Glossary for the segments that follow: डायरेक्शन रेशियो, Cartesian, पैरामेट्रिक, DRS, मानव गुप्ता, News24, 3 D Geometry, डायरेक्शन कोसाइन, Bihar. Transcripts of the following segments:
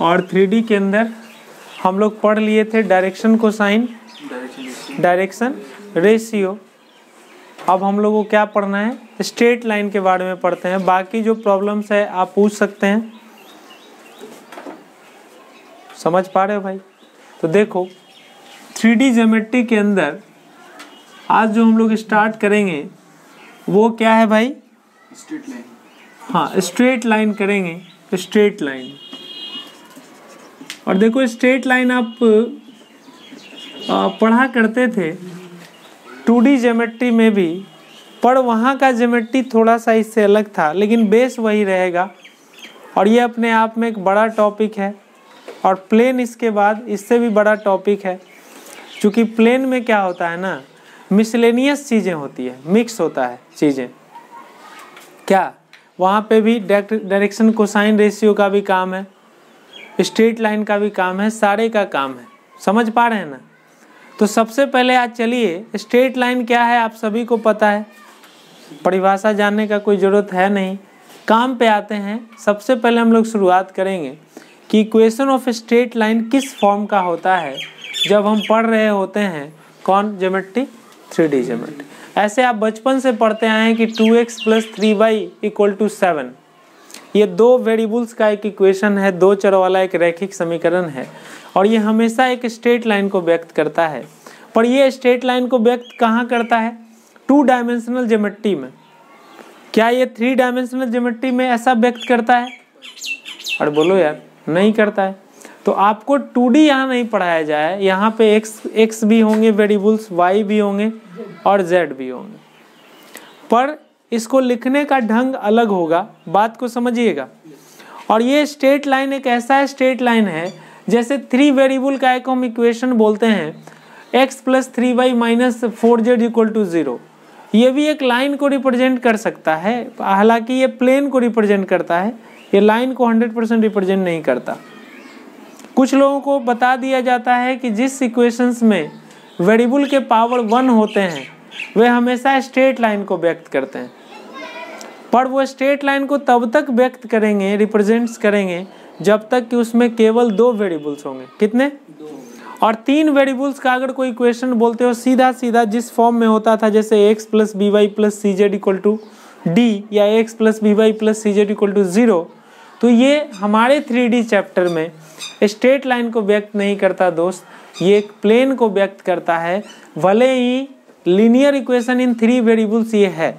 और 3D के अंदर हम लोग पढ़ लिए थे डायरेक्शन कोसाइन, डायरेक्शन रेशियो। अब हम लोगों को क्या पढ़ना है, स्ट्रेट लाइन के बारे में पढ़ते हैं। बाकी जो प्रॉब्लम्स है आप पूछ सकते हैं। समझ पा रहे हो भाई? तो देखो 3D ज्योमेट्री के अंदर आज जो हम लोग स्टार्ट करेंगे वो क्या है भाई, स्ट्रेट लाइन। हाँ, स्ट्रेट लाइन करेंगे, स्ट्रेट लाइन। और देखो स्ट्रेट लाइन आप पढ़ा करते थे 2D ज्योमेट्री में भी, पर वहाँ का ज्योमेट्री थोड़ा सा इससे अलग था, लेकिन बेस वही रहेगा। और ये अपने आप में एक बड़ा टॉपिक है, और प्लेन इसके बाद इससे भी बड़ा टॉपिक है, क्योंकि प्लेन में क्या होता है ना, मिसलेनियस चीज़ें होती है, मिक्स होता है चीज़ें। क्या वहाँ पे भी डायरेक्शन कोसाइन रेशियो का भी काम है, स्ट्रेट लाइन का भी काम है, सारे का काम है। समझ पा रहे हैं ना? तो सबसे पहले आज चलिए, स्ट्रेट लाइन क्या है आप सभी को पता है, परिभाषा जानने का कोई ज़रूरत है नहीं, काम पे आते हैं। सबसे पहले हम लोग शुरुआत करेंगे कि इक्वेशन ऑफ स्ट्रेट लाइन किस फॉर्म का होता है जब हम पढ़ रहे होते हैं कौन, ज्योमेट्री, 3D ज्योमेट्री। ऐसे आप बचपन से पढ़ते आए हैं कि 2x + 3y = 7, ये दो वेरिएबल्स का एक इक्वेशन है, दो चरों वाला एक रैखिक समीकरण है, और ये हमेशा एक स्ट्रेट लाइन को व्यक्त करता है। पर ये स्ट्रेट लाइन को व्यक्त कहाँ करता है, 2 डायमेंशनल ज्योमेट्री में। क्या ये 3 डायमेंशनल ज्योमेट्री में ऐसा व्यक्त करता है? और बोलो यार, नहीं करता है। तो आपको 2D यहाँ नहीं पढ़ाया जाए, यहाँ पे x भी होंगे वेरिएबल्स, y भी होंगे और z भी होंगे, पर इसको लिखने का ढंग अलग होगा, बात को समझिएगा। और ये स्ट्रेट लाइन एक ऐसा स्ट्रेट लाइन है, जैसे 3 वेरिएबल का एक हम इक्वेशन बोलते हैं, x + 3y - 4z = 0, ये भी एक लाइन को रिप्रेजेंट कर सकता है। हालांकि ये प्लेन को रिप्रेजेंट करता है, ये लाइन को 100% रिप्रेजेंट नहीं करता। कुछ लोगों को बता दिया जाता है कि जिस इक्वेशंस में वेरिएबल के पावर 1 होते हैं वे हमेशा स्ट्रेट लाइन को व्यक्त करते हैं, पर वो स्ट्रेट लाइन को तब तक व्यक्त करेंगे, रिप्रेजेंट्स करेंगे, जब तक कि उसमें केवल 2 वेरिएबल्स होंगे। कितने? 2। और 3 वेरिएबल्स का अगर कोई इक्वेशन बोलते हो, सीधा सीधा जिस फॉर्म में होता था, जैसे x + by + cz = d या x + by + cz = 0, तो ये हमारे 3D चैप्टर में स्ट्रेट लाइन को व्यक्त नहीं करता दोस्त, ये एक प्लेन को व्यक्त करता है। भले ही लीनियर इक्वेशन इन 3 वेरिएबल्स ये है।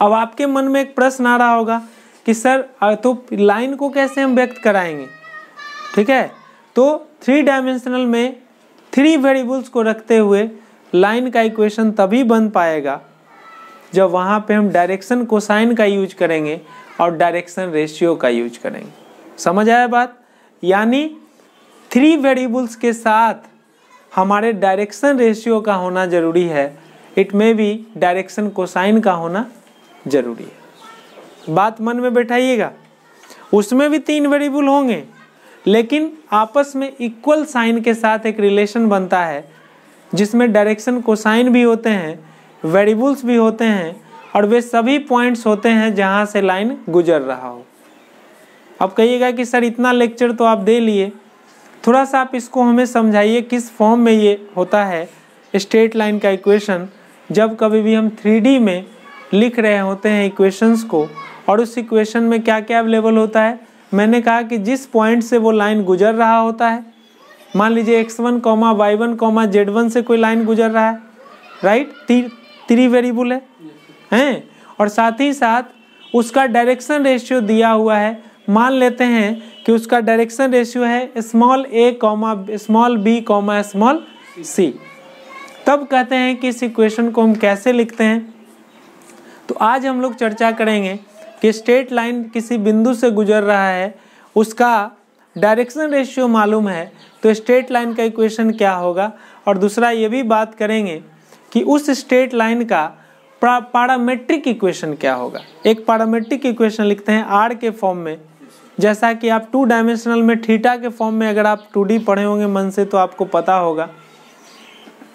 अब आपके मन में एक प्रश्न आ रहा होगा कि सर तो लाइन को कैसे हम व्यक्त कराएंगे, ठीक है? तो 3 डायमेंशनल में 3 वेरिएबल्स को रखते हुए लाइन का इक्वेशन तभी बन पाएगा जब वहाँ पे हम डायरेक्शन कोसाइन का यूज करेंगे और डायरेक्शन रेशियो का यूज करेंगे। समझ आया बात? यानी 3 वेरिएबल्स के साथ हमारे डायरेक्शन रेशियो का होना जरूरी है, इट में भी डायरेक्शन कोसाइन का होना जरूरी है। बात मन में बैठाइएगा। उसमें भी 3 वेरिएबल होंगे, लेकिन आपस में इक्वल साइन के साथ एक रिलेशन बनता है, जिसमें डायरेक्शन कोसाइन भी होते हैं, वेरिएबल्स भी होते हैं, और वे सभी पॉइंट्स होते हैं जहाँ से लाइन गुजर रहा हो। अब कहिएगा कि सर इतना लेक्चर तो आप दे लिए, थोड़ा सा आप इसको हमें समझाइए किस फॉर्म में ये होता है स्ट्रेट लाइन का इक्वेशन, जब कभी भी हम 3D में लिख रहे होते हैं इक्वेशंस को, और उस इक्वेशन में क्या क्या अवेलेबल होता है। मैंने कहा कि जिस पॉइंट से वो लाइन गुजर रहा होता है, मान लीजिए x1, y1, z1 से कोई लाइन गुजर रहा है, राइट, 3 वेरिएबल है, और साथ ही साथ उसका डायरेक्शन रेशियो दिया हुआ है। मान लेते हैं कि उसका डायरेक्शन रेशियो है a, b, c, तब कहते हैं कि इस इक्वेशन को हम कैसे लिखते हैं। तो आज हम लोग चर्चा करेंगे कि स्ट्रेट लाइन किसी बिंदु से गुजर रहा है, उसका डायरेक्शन रेशियो मालूम है तो स्ट्रेट लाइन का इक्वेशन क्या होगा, और दूसरा ये भी बात करेंगे कि उस स्ट्रेट लाइन का पैरामेट्रिक इक्वेशन क्या होगा। एक पैरामेट्रिक इक्वेशन लिखते हैं आर के फॉर्म में, जैसा कि आप 2 डायमेंशनल में थीटा के फॉर्म में, अगर आप 2D पढ़े होंगे मन से तो आपको पता होगा।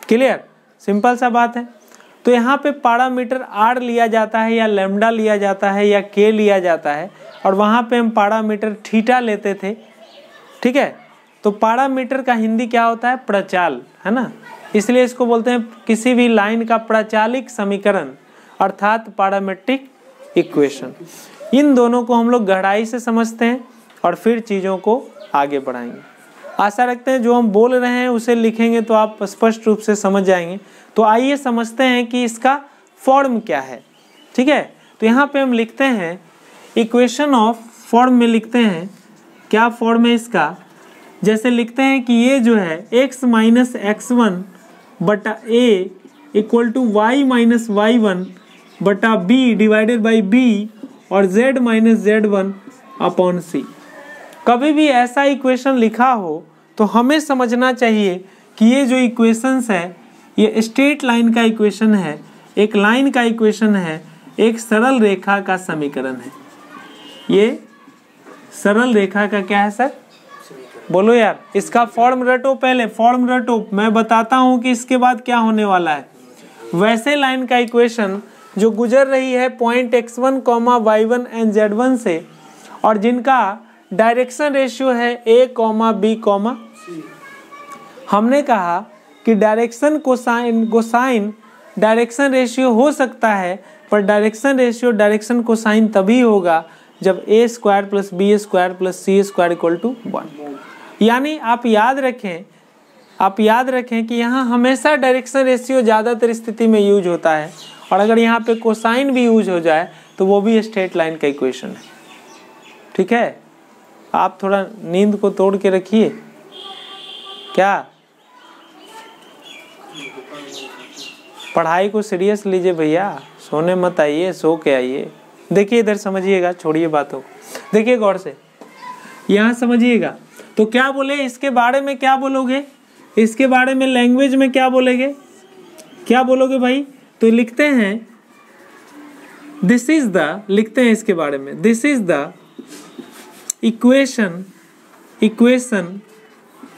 क्लियर? सिंपल सा बात है। तो यहाँ पे पैरामीटर r लिया जाता है या लैम्बडा लिया जाता है या k लिया जाता है, और वहाँ पे हम पैरामीटर थीटा लेते थे, ठीक है। तो पैरामीटर का हिंदी क्या होता है, प्रचाल, है ना, इसलिए इसको बोलते हैं किसी भी लाइन का प्रचालिक समीकरण अर्थात पैरामेट्रिक इक्वेशन। इन दोनों को हम लोग गहराई से समझते हैं और फिर चीज़ों को आगे बढ़ाएंगे। आशा रखते हैं जो हम बोल रहे हैं उसे लिखेंगे तो आप स्पष्ट रूप से समझ जाएंगे। तो आइए समझते हैं कि इसका फॉर्म क्या है, ठीक है। तो यहाँ पे हम लिखते हैं इक्वेशन ऑफ फॉर्म में लिखते हैं, क्या फॉर्म है इसका, जैसे लिखते हैं कि ये जो है x माइनस एक्स वन बटा a equal to y minus y one बटा b डिवाइडेड बाई b और z minus z one upon सी। कभी भी ऐसा इक्वेशन लिखा हो तो हमें समझना चाहिए कि ये जो इक्वेशंस है ये स्ट्रेट लाइन का इक्वेशन है, एक लाइन का इक्वेशन है, एक सरल रेखा का समीकरण है। ये सरल रेखा का क्या है सर, बोलो यार, इसका फॉर्म रटो, पहले फॉर्म रटो, मैं बताता हूँ कि इसके बाद क्या होने वाला है। वैसे लाइन का इक्वेशन जो गुजर रही है point x1, y1 and z1 से, और जिनका डायरेक्शन रेशियो है a, b, हमने कहा कि डायरेक्शन कोसाइन डायरेक्शन रेशियो हो सकता है, पर डायरेक्शन रेशियो डायरेक्शन कोसाइन तभी होगा जब ए square plus B square plus C square equal to 1। यानी आप याद रखें कि यहाँ हमेशा डायरेक्शन रेशियो ज़्यादातर स्थिति में यूज होता है, और अगर यहाँ पे कोसाइन भी यूज हो जाए तो वो भी स्ट्रेट लाइन का इक्वेशन है, ठीक है। आप थोड़ा नींद को तोड़ के रखिए, क्या पढ़ाई को सीरियस लीजिए भैया, सोने मत आइए, सो के आइए। देखिए इधर समझिएगा, छोड़िए बातों को, देखिए गौर से, यहाँ समझिएगा। तो क्या बोले इसके बारे में, क्या बोलोगे इसके बारे में लैंग्वेज में, क्या बोलेंगे, क्या बोलोगे भाई। तो लिखते हैं दिस इज द, लिखते हैं इसके बारे में, this is the equation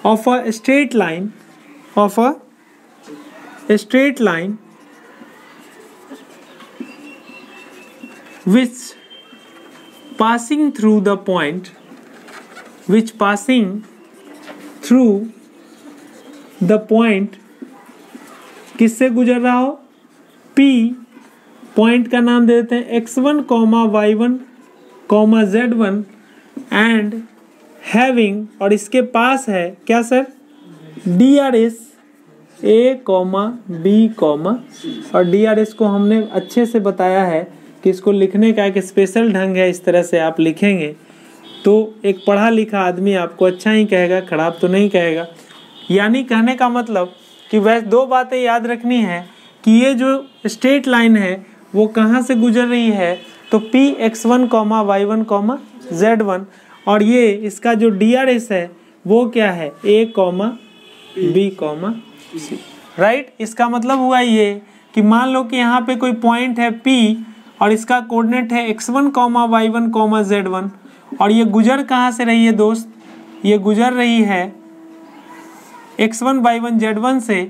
of a straight line which passing through the point किससे गुजर रहा हो, P पॉइंट का नाम देते हैं x1, y1, z1 and having, और इसके पास है क्या सर, DRS a, b, और DRS को हमने अच्छे से बताया है कि इसको लिखने का एक स्पेशल ढंग है, इस तरह से आप लिखेंगे तो एक पढ़ा लिखा आदमी आपको अच्छा ही कहेगा, खराब तो नहीं कहेगा। यानी कहने का मतलब कि वैसे दो बातें याद रखनी है कि ये जो स्ट्रेट लाइन है वो कहाँ से गुजर रही है, तो P x1, y1, z1, और ये इसका जो DRS है वो क्या है, a, b, c, राइट। इसका मतलब हुआ ये कि मान लो कि यहाँ पे कोई पॉइंट है P और इसका कोऑर्डिनेट है x1, y1, z1, और ये गुजर कहाँ से रही है दोस्त, ये गुजर रही है x1, y1, z1 से,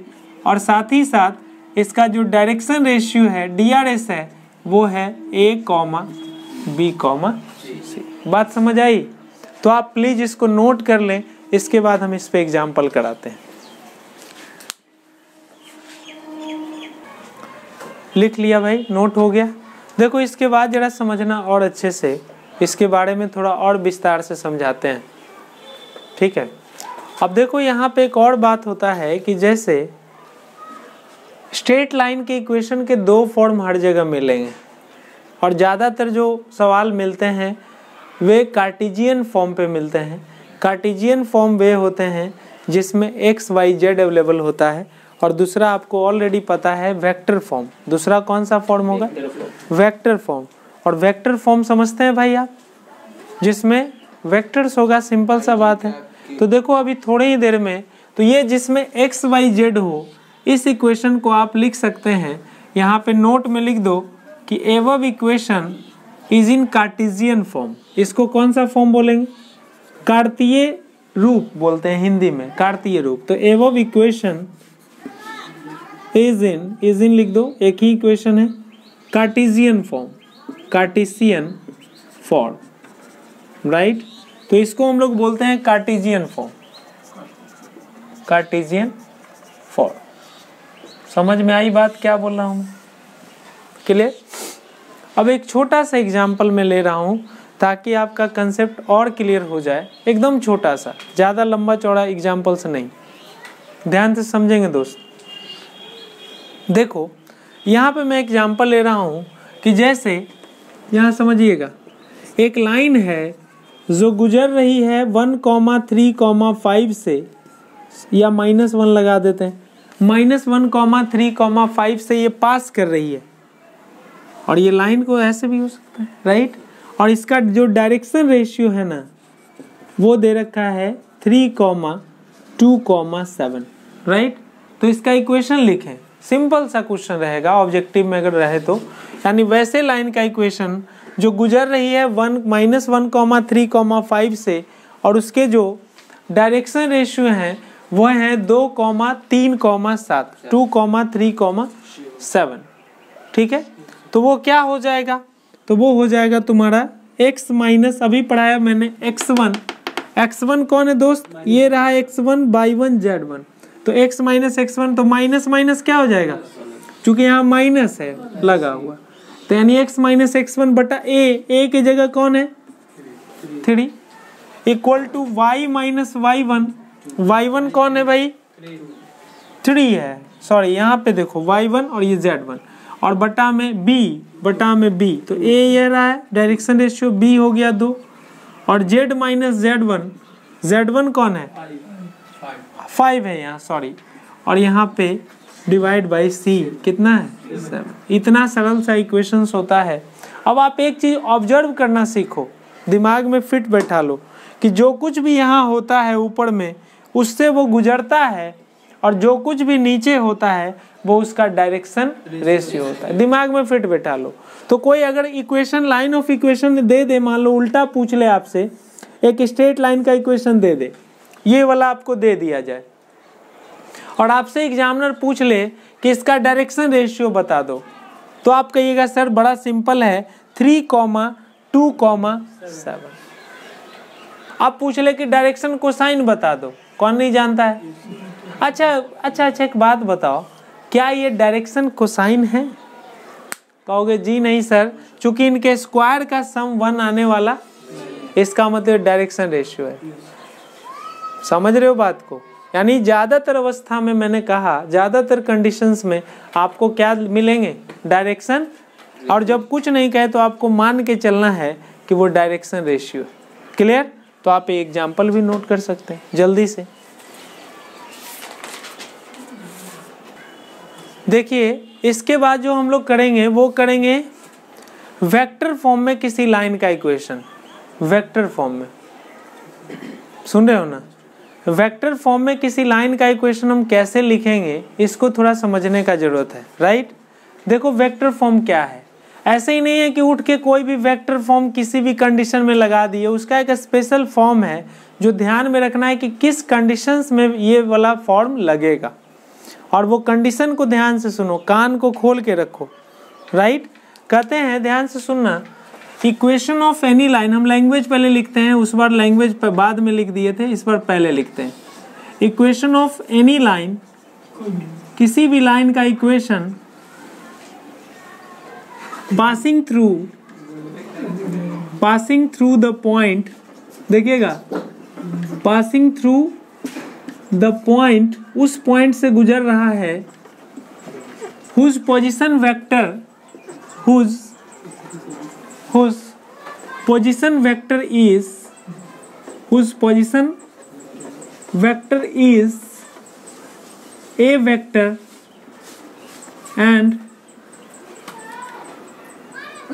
और साथ ही साथ इसका जो डायरेक्शन रेशियो है DRS है वो है a, b, c। बात समझ आई, तो आप प्लीज़ इसको नोट कर लें, इसके बाद हम इस पे एग्जाम्पल कराते हैं। लिख लिया भाई, नोट हो गया। देखो इसके बाद जरा समझना और अच्छे से, इसके बारे में थोड़ा और विस्तार से समझाते हैं, ठीक है। अब देखो यहाँ पे एक और बात होता है कि जैसे स्ट्रेट लाइन के इक्वेशन के दो फॉर्म हर जगह मिलेंगे, और ज़्यादातर जो सवाल मिलते हैं वे कार्टेशियन फॉर्म पे मिलते हैं। कार्टेशियन फॉर्म वे होते हैं जिसमें एक्स वाई जेड अवेलेबल होता है, और दूसरा आपको ऑलरेडी पता है वेक्टर फॉर्म। दूसरा कौन सा फॉर्म होगा, वेक्टर फॉर्म। और वेक्टर फॉर्म समझते हैं भाई आप, जिसमें वेक्टर्स होगा, सिंपल सा बात है। तो देखो अभी थोड़ी ही देर में, तो ये जिसमें एक्स वाई जेड हो, इस इक्वेशन को आप लिख सकते हैं, यहाँ पे नोट में लिख दो कि above equation is in Cartesian form. इसको कौन सा फॉर्म बोलेंगे, कार्तीय रूप बोलते हैं हिंदी में, कार्तीय रूप। तो एवब इक्वेशन एज इन लिख दो, एक ही इक्वेशन है। Cartesian form, Cartesian form, right. तो इसको हम लोग बोलते हैं कार्टेशियन फॉर्म, कार्टेशियन फॉर्म। समझ में आई बात क्या बोल रहा हूँ? क्लियर। अब एक छोटा सा एग्जाम्पल मैं ले रहा हूँ ताकि आपका कंसेप्ट और क्लियर हो जाए, एकदम छोटा सा, ज़्यादा लंबा चौड़ा एग्जाम्पल से नहीं, ध्यान से समझेंगे दोस्त। देखो यहाँ पे मैं एग्जाम्पल ले रहा हूँ कि जैसे यहाँ समझिएगा, एक लाइन है जो गुजर रही है 1,3,5 से, या -1 लगा देते हैं, -1,3,5 से ये पास कर रही है, और ये लाइन को ऐसे भी हो सकता है, राइट। और इसका जो डायरेक्शन रेशियो है ना, वो दे रखा है 3,2,7, राइट। तो इसका इक्वेशन लिखें, सिंपल सा क्वेश्चन रहेगा, ऑब्जेक्टिव में अगर रहे तो, यानी वैसे लाइन का इक्वेशन जो गुजर रही है -1,3,5 से, और उसके जो डायरेक्शन रेशियो हैं वह है 2,3,7, 2,3,7, ठीक है। तो वो क्या हो जाएगा? तो वो हो जाएगा तुम्हारा x माइनस, अभी पढ़ाया मैंने x1, x1 कौन है दोस्त? ये रहा x1 y1 z1। तो x माइनस x1, तो माइनस माइनस क्या हो जाएगा, क्योंकि यहाँ माइनस है लगा हुआ, तो यानी x माइनस x1 बटा a की जगह कौन है 3, equal to y minus y1, y1 कौन है भाई 3 है, सॉरी यहाँ पे देखो y1 और ये z1, और बटा में b, बटा में b, तो a ये रहा है, डायरेक्शन रेशियो b हो गया 2, और z माइनस z1, z1 कौन है 5 है यहाँ, सॉरी, और यहाँ पे डिवाइड बाई c कितना है 7। इतना सरल सा इक्वेशंस होता है। अब आप एक चीज़ ऑब्जर्व करना सीखो, दिमाग में फिट बैठा लो कि जो कुछ भी यहाँ होता है ऊपर में, उससे वो गुजरता है, और जो कुछ भी नीचे होता है वो उसका डायरेक्शन रेशियो होता है। दिमाग में फिट बैठा लो। तो कोई अगर इक्वेशन, लाइन ऑफ इक्वेशन दे दे, मान लो उल्टा पूछ ले आपसे, एक स्ट्रेट लाइन का इक्वेशन दे दे, ये वाला आपको दे दिया जाए, और आपसे एग्जामिनर पूछ ले कि इसका डायरेक्शन रेशियो बता दो, तो आप कहिएगा सर बड़ा सिंपल है 3,2,7। आप पूछ ले कि डायरेक्शन कोसाइन बता दो, कौन नहीं जानता है? अच्छा, एक बात बताओ, क्या ये डायरेक्शन कोसाइन है? कहोगे जी नहीं सर, चूंकि इनके स्क्वायर का सम 1 आने वाला, इसका मतलब डायरेक्शन रेशियो है। समझ रहे हो बात को? यानी ज़्यादातर अवस्था में मैंने कहा, ज़्यादातर कंडीशंस में आपको क्या मिलेंगे, डायरेक्शन, और जब कुछ नहीं कहे तो आपको मान के चलना है कि वो डायरेक्शन रेशियो है। क्लियर? तो आप ये एग्जाम्पल भी नोट कर सकते हैं जल्दी से। देखिए इसके बाद जो हम लोग करेंगे वो करेंगे वेक्टर फॉर्म में किसी लाइन का इक्वेशन, वेक्टर फॉर्म में, सुन रहे हो ना? वेक्टर फॉर्म में किसी लाइन का इक्वेशन हम कैसे लिखेंगे, इसको थोड़ा समझने का ज़रूरत है, राइट। देखो वेक्टर फॉर्म क्या है, ऐसे ही नहीं है कि उठ के कोई भी वेक्टर फॉर्म किसी भी कंडीशन में लगा दिए, उसका एक स्पेशल फॉर्म है जो ध्यान में रखना है कि किस कंडीशंस में ये वाला फॉर्म लगेगा, और वो कंडीशन को ध्यान से सुनो, कान को खोल के रखो, राइट। कहते हैं, ध्यान से सुनना, इक्वेशन ऑफ एनी लाइन, हम लैंग्वेज पहले लिखते हैं, उस बार लैंग्वेज पर बाद में लिख दिए थे, इस बार पहले लिखते हैं। इक्वेशन ऑफ एनी लाइन, किसी भी लाइन का equation, passing through the point, देखिएगा पासिंग थ्रू द पॉइंट, उस पॉइंट से गुजर रहा है, whose position vector, whose position vector is, whose position vector is a vector and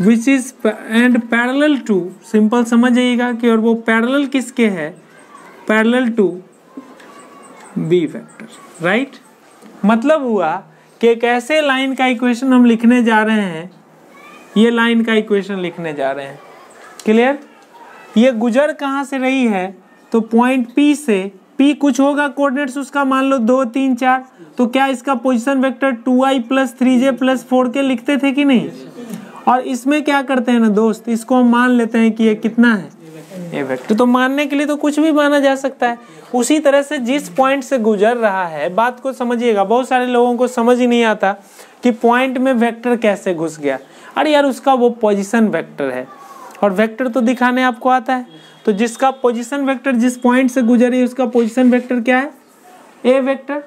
which is and parallel to, simple समझ आइएगा कि, और वो पैरेलल किसके है, parallel to b vector, right. मतलब हुआ कि एक ऐसे लाइन का इक्वेशन हम लिखने जा रहे हैं, ये लाइन का इक्वेशन लिखने जा रहे हैं, क्लियर। ये गुजर कहाँ से रही है, तो पॉइंट P से, P कुछ होगा कोऑर्डिनेट्स उसका, मान लो 2 3 4, तो क्या इसका पोजीशन वेक्टर 2i + 3j + 4 के लिखते थे कि नहीं? और इसमें क्या करते हैं ना दोस्त, इसको हम मान लेते हैं कि ये कितना है, ये वेक्टर। तो मानने के लिए तो कुछ भी माना जा सकता है। उसी तरह से जिस पॉइंट से गुजर रहा है, बात को समझिएगा, बहुत सारे लोगों को समझ ही नहीं आता कि पॉइंट में वेक्टर कैसे घुस गया। अरे यार उसका वो पोजीशन वेक्टर है, और वेक्टर तो दिखाने आपको आता है। तो जिसका पोजीशन वेक्टर जिस पॉइंट से गुजर रही है उसका पोजीशन वेक्टर क्या है, ए वेक्टर,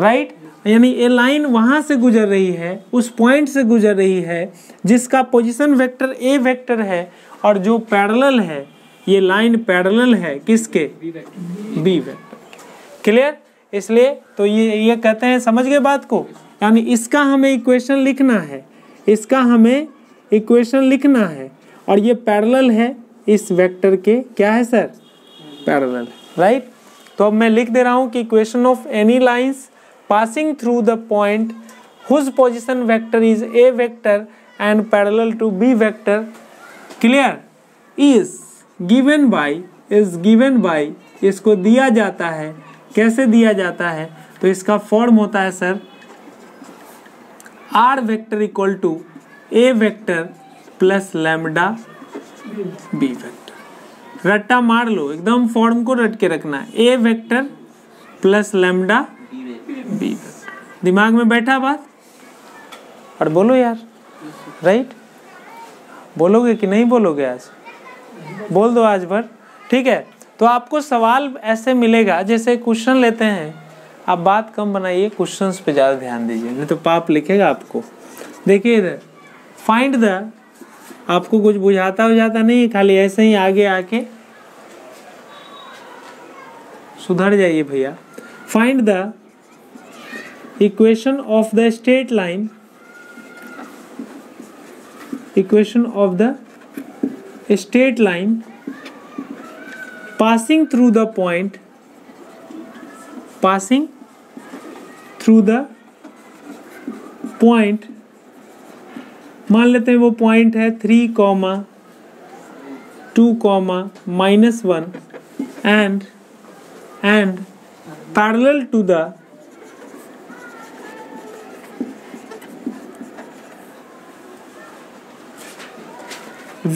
राइट। यानी ए लाइन वहाँ से गुजर रही है, उस पॉइंट से गुजर रही है जिसका पोजीशन वेक्टर ए वेक्टर है, और जो पैरेलल है, ये लाइन पैरेलल है किसके, बी वेक्टर। क्लियर? इसलिए तो ये कहते हैं, समझ गए बात को? यानी इसका हमें इक्वेशन लिखना है, इसका हमें इक्वेशन लिखना है, और ये पैरेलल है इस वेक्टर के, क्या है सर, पैरेलल, राइट। तो अब मैं लिख दे रहा हूँ कि equation of any lines passing through the point whose position vector is a vector and parallel to b vector, clear, is given by, is given by, इसको दिया जाता है, कैसे दिया जाता है? तो इसका फॉर्म होता है sir r vector equal to a vector plus lambda b vector. रट्टा मार लो, एकदम फॉर्म को रट के रखना है, a vector plus lambda b vector. दिमाग में बैठा बात? और बोलो यार, राइट, बोलोगे कि नहीं बोलोगे? आज बोल दो, आज भर, ठीक है। तो आपको सवाल ऐसे मिलेगा, जैसे क्वेश्चन लेते हैं, आप बात कम बनाइए, क्वेश्चंस पे ज़्यादा ध्यान दीजिए, नहीं तो पाप लिखेगा आपको। देखिए इधर फाइंड द, आपको कुछ बुझाता उझाता नहीं, खाली ऐसे ही आगे आके सुधर जाइए भैया। Find the equation of the straight line, equation of the straight line passing through the point, passing through the point, मान लेते हैं वो पॉइंट है 3, 2, -1 and parallel to the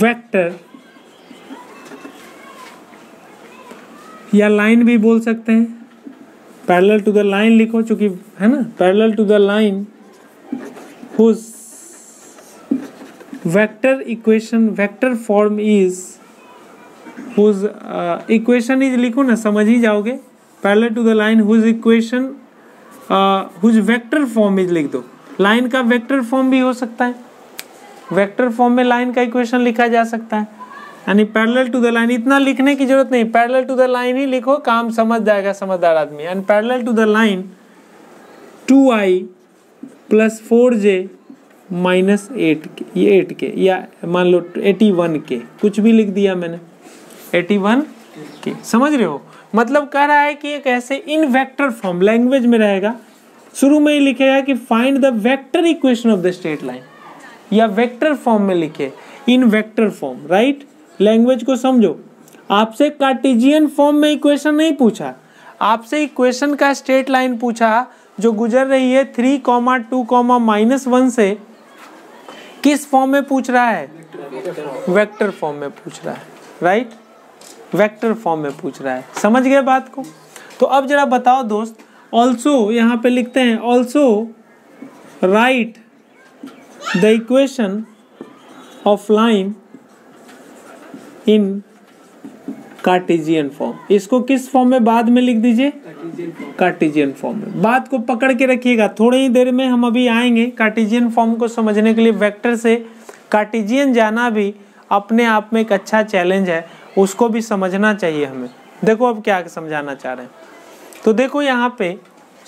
vector, या लाइन भी बोल सकते हैं, पैरेलल टू द लाइन लिखो, चूंकि है ना, parallel to the line whose vector equation, vector form is, whose equation is लिखो ना, समझ ही जाओगे। Parallel to the line whose equation whose vector form is लिख दो। लाइन का वेक्टर फॉर्म भी हो सकता है, वेक्टर फॉर्म में लाइन का इक्वेशन लिखा जा सकता है। यानी पैरेलल टू द लाइन, इतना लिखने की जरूरत नहीं, पैरेलल टू द लाइन ही लिखो, काम समझ जाएगा समझदार आदमी। And parallel to the line 2i + 4j - 8k, ये 8k या मान लो 81k, कुछ भी लिख दिया मैंने, 81k, समझ रहे हो? मतलब कह रहा है कि एक ऐसे इन वेक्टर फॉर्म लैंग्वेज में रहेगा, शुरू में ही लिखेगा कि find the vector equation of the straight line, या वेक्टर फॉर्म में लिखे, in vector form, right. Language को समझो, आपसे कार्टेशियन फॉर्म में इक्वेशन नहीं पूछा, आपसे इक्वेशन का स्ट्रेट लाइन पूछा जो गुजर रही है 3, 2, -1 से। किस फॉर्म में पूछ रहा है? वेक्टर फॉर्म में पूछ रहा है, राइट, वेक्टर फॉर्म में पूछ रहा है, समझ गए बात को? तो अब जरा बताओ दोस्त, ऑल्सो यहाँ पे लिखते हैं, also write the equation of line in Cartesian form. इसको किस फॉर्म में बाद में लिख दीजिए, कार्टेशियन फॉर्म में। बात को पकड़ के रखिएगा, थोड़ी ही देर में हम अभी आएंगे कार्टेशियन फॉर्म को समझने के लिए। वेक्टर से कार्टेशियन जाना भी अपने आप में एक अच्छा चैलेंज है, उसको भी समझना चाहिए हमें। देखो अब क्या समझाना चाह रहे हैं, तो देखो यहाँ पे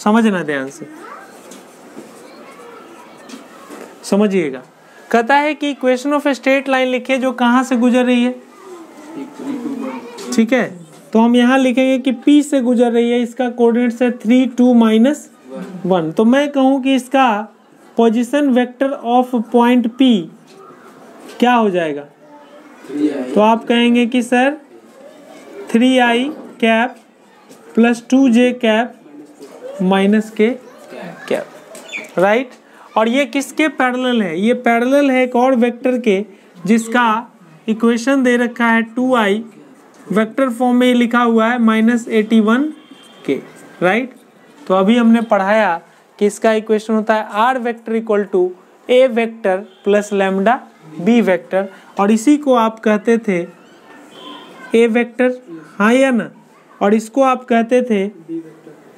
समझना ध्यान से, समझिएगा। कहता है कि इक्वेशन ऑफ स्ट्रेट लाइन लिखिए जो कहाँ से गुजर रही है, ठीक है। तो हम यहाँ लिखेंगे कि P से गुजर रही है, इसका कोऑर्डिनेट्स है 3, 2, -1। तो मैं कहूँ कि इसका position vector of point P क्या हो जाएगा? तो आप कहेंगे कि sir 3i cap plus 2j cap minus k cap, right. और ये किसके पैरेलल है? ये पैरेलल है एक और वेक्टर के जिसका इक्वेशन दे रखा है 2i, वेक्टर फॉर्म में लिखा हुआ है -81k, राइट। तो अभी हमने पढ़ाया कि इसका इक्वेशन होता है r vector equal to a vector plus lambda b vector, और इसी को आप कहते थे a वेक्टर, हाँ या ना, और इसको आप कहते थे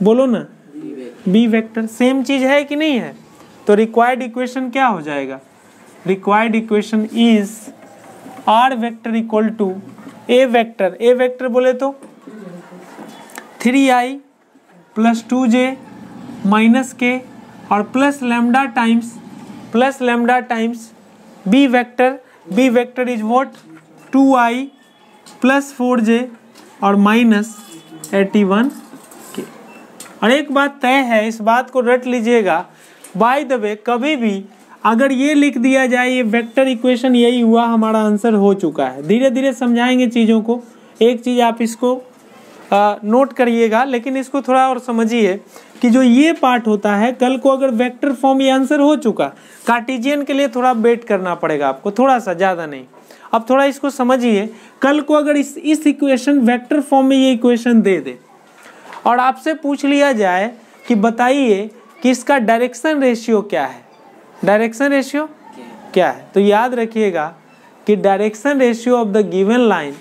बोलो ना b वेक्टर। सेम चीज है कि नहीं है? तो रिक्वायर्ड इक्वेशन क्या हो जाएगा? Required equation is r vector equal to a vector, a vector बोले तो 3i plus 2j minus k और plus lambda times b vector, b vector is what 2i plus 4j और माइनस 81k। और एक बात तय है, इस बात को रट लीजिएगा बाय द वे, कभी भी अगर ये लिख दिया जाए ये वेक्टर इक्वेशन यही हुआ, हमारा आंसर हो चुका है। धीरे धीरे समझाएंगे चीज़ों को। एक चीज़ आप इसको नोट करिएगा, लेकिन इसको थोड़ा और समझिए कि जो ये पार्ट होता है, कल को अगर वेक्टर फॉर्म ये आंसर हो चुका, कार्टेशियन के लिए थोड़ा वेट करना पड़ेगा आपको, थोड़ा सा, ज़्यादा नहीं। अब थोड़ा इसको समझिए, कल को अगर इस इक्वेशन वेक्टर फॉर्म में ये इक्वेशन दे दे और आपसे पूछ लिया जाए कि बताइए कि इसका डायरेक्शन रेशियो क्या है, डायरेक्शन रेशियो क्या है, तो याद रखिएगा कि डायरेक्शन रेशियो of the given line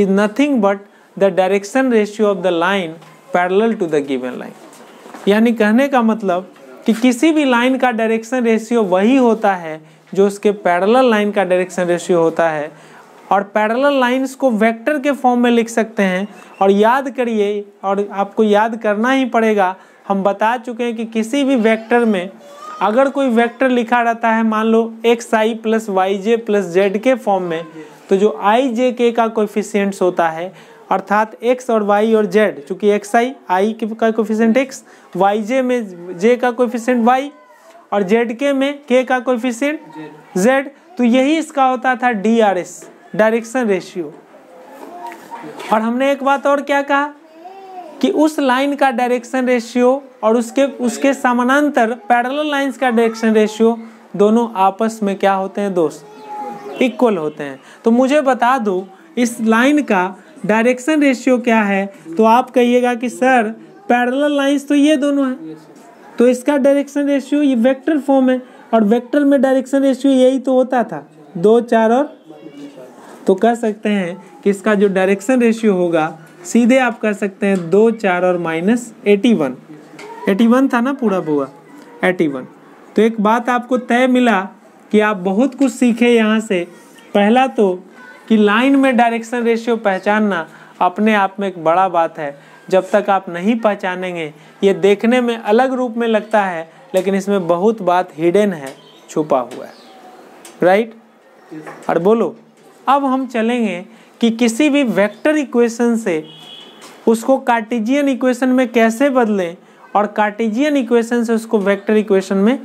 is nothing but the डायरेक्शन रेशियो of the line parallel to the given line. यानी कहने का मतलब कि किसी भी लाइन का डायरेक्शन रेशियो वही होता है जो उसके पैरेलल लाइन का डायरेक्शन रेशियो होता है, और पैरेलल लाइंस को वेक्टर के फॉर्म में लिख सकते हैं। और याद करिए, और आपको याद करना ही पड़ेगा, हम बता चुके हैं कि किसी भी वेक्टर में अगर कोई वेक्टर लिखा रहता है मान लो xi plus yj plus z k form में, तो जो आई जे के का कोएफिशिएंट्स होता है, अर्थात x और y और z, चूँकि xi आई का कोएफिशिएंट x, yj में j का कोएफिशिएंट y और zk में k का कोएफिशिएंट z, तो यही इसका होता था DRS, डायरेक्शन रेशियो। और हमने एक बात और क्या कहा कि उस लाइन का डायरेक्शन रेशियो और उसके समानांतर पैरेलल लाइंस का डायरेक्शन रेशियो दोनों आपस में क्या होते हैं दोस्त? इक्वल होते हैं। तो मुझे बता दो इस लाइन का डायरेक्शन रेशियो क्या है, तो आप कहिएगा कि सर पैरेलल लाइंस तो ये दोनों हैं, तो इसका डायरेक्शन रेशियो ये वेक्टर फॉर्म है, और वेक्टर में डायरेक्शन रेशियो यही तो होता था 2, 4 और, तो कह सकते हैं कि इसका जो डायरेक्शन रेशियो होगा सीधे आप कह सकते हैं 2, 4 और माइनस 81, 81 था ना पूरा बुआ 81। तो एक बात आपको तय मिला कि आप बहुत कुछ सीखे यहाँ से। पहला तो कि लाइन में डायरेक्शन रेशियो पहचानना अपने आप में एक बड़ा बात है, जब तक आप नहीं पहचानेंगे। ये देखने में अलग रूप में लगता है, लेकिन इसमें बहुत बात हिडन है, छुपा हुआ है, राइट। और बोलो अब हम चलेंगे कि किसी भी वेक्टर इक्वेशन से उसको कार्टेशियन इक्वेशन में कैसे बदलें और कार्टेशियन इक्वेशन से उसको वेक्टर इक्वेशन में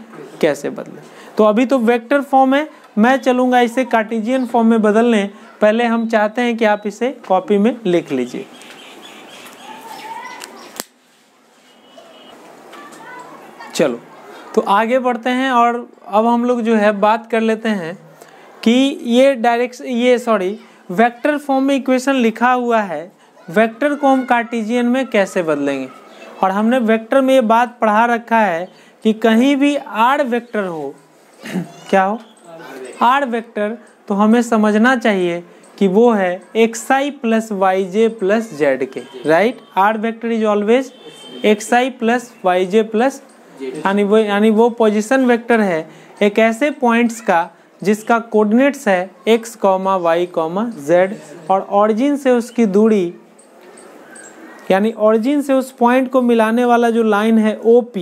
कैसे बदलें। तो अभी तो वेक्टर फॉर्म है, मैं चलूँगा इसे कार्टेशियन फॉर्म में बदलने। पहले हम चाहते हैं कि आप इसे कॉपी में लिख लीजिए। चलो तो आगे बढ़ते हैं, और अब हम लोग जो है बात कर लेते हैं कि ये वेक्टर फॉर्म में इक्वेशन लिखा हुआ है, वेक्टर को हम कार्टेशियन में कैसे बदलेंगे। और हमने वेक्टर में ये बात पढ़ा रखा है कि कहीं भी r वेक्टर हो, क्या हो r वेक्टर, तो हमें समझना चाहिए कि वो है xi plus yj plus z k, right. r vector is always xi plus yj plus, यानी वो पोजिशन वेक्टर है एक ऐसे पॉइंट्स का जिसका कोऑर्डिनेट्स है x, y, z, और ऑरिजिन से उसकी दूरी, यानी ऑरिजिन से उस पॉइंट को मिलाने वाला जो लाइन है OP,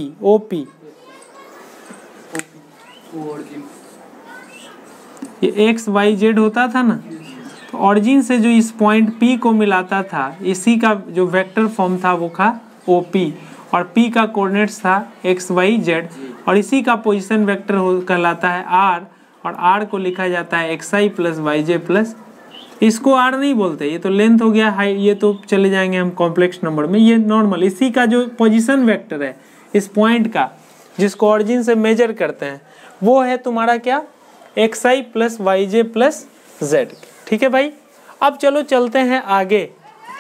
ये x, y, z होता था ना, तो ऑरिजिन से जो इस पॉइंट P को मिलाता था, इसी का जो वेक्टर फॉर्म था वो था OP, और P का कोऑर्डिनेट्स था x, y, z, और इसी का पोजीशन वेक्टर कहलाता है R, और R को लिखा जाता है xi प्लस yj प्लस इसको आर नहीं बोलते, ये तो लेंथ हो गया, हाइट, ये तो चले जाएंगे हम कॉम्प्लेक्स नंबर में, ये नॉर्मल। इसी का जो पोजीशन वेक्टर है इस पॉइंट का, जिसको ऑरिजिन से मेजर करते हैं, वो है तुम्हारा क्या, x i plus y j plus z. ठीक है भाई, अब चलो चलते हैं आगे,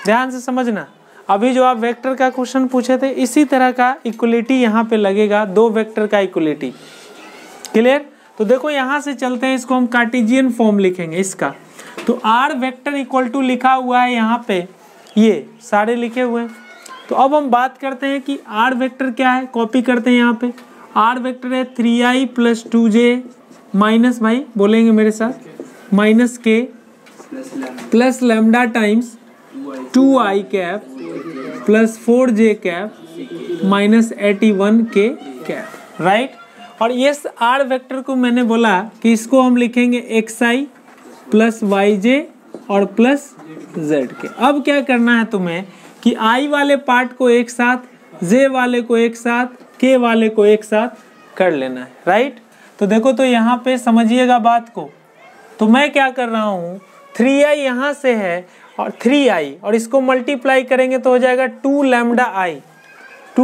ध्यान से समझना। अभी जो आप वेक्टर का क्वेश्चन पूछे थे, इसी तरह का इक्वलिटी यहाँ पे लगेगा, दो वेक्टर का इक्वलिटी। क्लियर? तो देखो यहाँ से चलते हैं, इसको हम कार्टेशियन फॉर्म लिखेंगे इसका। तो आर वेक्टर इक्वल टू लिखा हुआ है यहाँ पे, ये सारे लिखे हुए हैं। तो अब हम बात करते हैं कि आर वेक्टर क्या है, कॉपी करते हैं यहाँ पे। आर वेक्टर है 3i प्लस 2j माइनस, भाई बोलेंगे मेरे साथ, minus k plus lambda times 2i cap plus 4j cap minus 81k cap, right. और ये आर वेक्टर को मैंने बोला कि इसको हम लिखेंगे xi प्लस yj और प्लस zk। अब क्या करना है तुम्हें कि i वाले पार्ट को एक साथ, j वाले को एक साथ, k वाले को एक साथ कर लेना है, राइट। तो देखो, तो यहाँ पे समझिएगा बात को। तो मैं क्या कर रहा हूँ, 3i यहाँ से है और 3i और इसको मल्टीप्लाई करेंगे तो हो जाएगा 2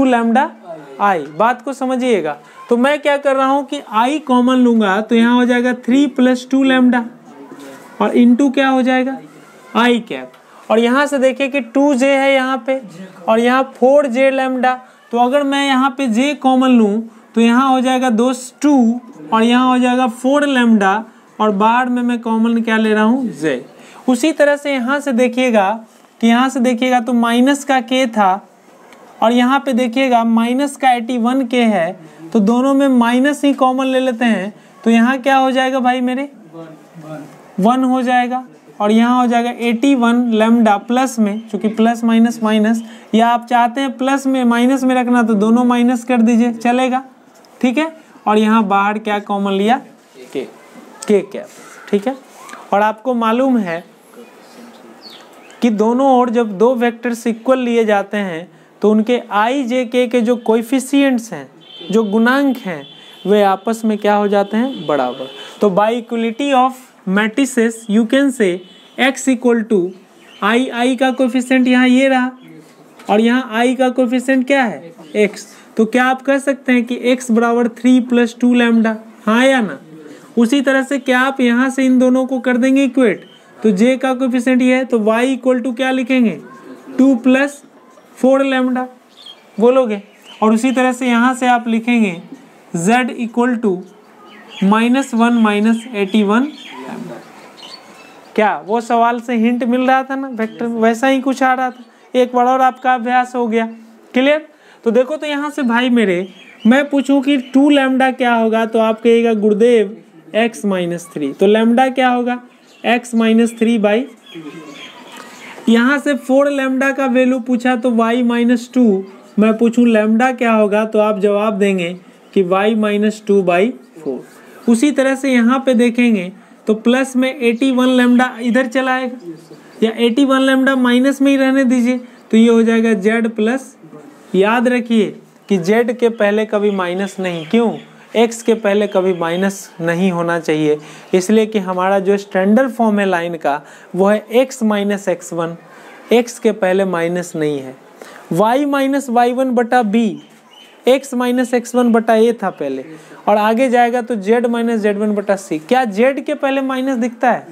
लैम्डा i। बात को समझिएगा। तो मैं क्या कर रहा हूँ कि i कॉमन लूँगा, तो यहाँ हो जाएगा 3 प्लस 2 लैम्डा और इंटू क्या हो जाएगा, i कैप। और यहाँ से देखिए कि 2j है यहाँ पे और यहाँ 4j लैम्डा। तो अगर मैं यहाँ पे j कॉमन लूँ तो यहाँ हो जाएगा 2 और यहाँ हो जाएगा 4 लैम्डा और बाहर में मैं कॉमन क्या ले रहा हूँ, j। उसी तरह से यहाँ से देखिएगा कि यहाँ से देखिएगा तो माइनस का k था और यहाँ पे देखिएगा माइनस का 81k है, तो दोनों में माइनस ही कॉमन ले लेते हैं। तो यहाँ क्या हो जाएगा भाई मेरे, 1 हो जाएगा और यहाँ हो जाएगा 81 लैम्डा प्लस में, चूँकि प्लस माइनस माइनस, या आप चाहते हैं प्लस में माइनस में रखना तो दोनों माइनस कर दीजिए, चलेगा। ठीक है, और यहाँ बाहर क्या कॉमन लिया, के कैप। ठीक है, और आपको मालूम है कि दोनों ओर जब दो वेक्टर्स इक्वल लिए जाते हैं तो उनके आई जे के जो कोएफिशिएंट्स हैं, जो गुणांक हैं, वे आपस में क्या हो जाते हैं, बराबर। तो by equality of matrices you can say x equal to i, i का कोफिशेंट यहाँ ये रहा और यहाँ आई का कोफिशेंट क्या है, x। तो क्या आप कह सकते हैं कि x बराबर 3 प्लस 2 लैम्डा, हाँ या ना। उसी तरह से क्या आप यहाँ से इन दोनों को कर देंगे इक्वेट, तो j का कोफिशेंट ये है, तो y इक्वल टू क्या लिखेंगे, 2 प्लस 4 लैम्डा बोलोगे। और उसी तरह से यहाँ से आप लिखेंगे z इक्वल टू -1 माइनस 81। क्या वो सवाल से हिंट मिल रहा था ना, वेक्टर वैसा ही कुछ आ रहा था। एक बार और आपका अभ्यास हो गया, क्लियर। तो देखो, तो यहाँ से भाई मेरे मैं पूछूं कि 2 लैम्डा क्या होगा, तो आप कहिएगा गुरुदेव x माइनस 3, तो लैम्डा क्या होगा, x माइनस 3 बाई। यहाँ से 4 लैम्डा का वैल्यू पूछा तो y माइनस 2, मैं पूछूँ लैम्डा क्या होगा, तो आप जवाब देंगे कि y माइनस 2 बाई 4। उसी तरह से यहाँ पे देखेंगे तो प्लस में 81 लैम्डा इधर चला आएगा, या 81 लैम्डा माइनस में ही रहने दीजिए, तो ये हो जाएगा z प्लस। याद रखिए कि z के पहले कभी माइनस नहीं, क्यों, x के पहले कभी माइनस नहीं होना चाहिए, इसलिए कि हमारा जो स्टैंडर्ड फॉर्म है लाइन का वो है x माइनस x1, x के पहले माइनस नहीं है। y माइनस y1 बटा b, x माइनस x1 बटा a था पहले, और आगे जाएगा तो z माइनस z1 बटा c। क्या z के पहले माइनस दिखता है?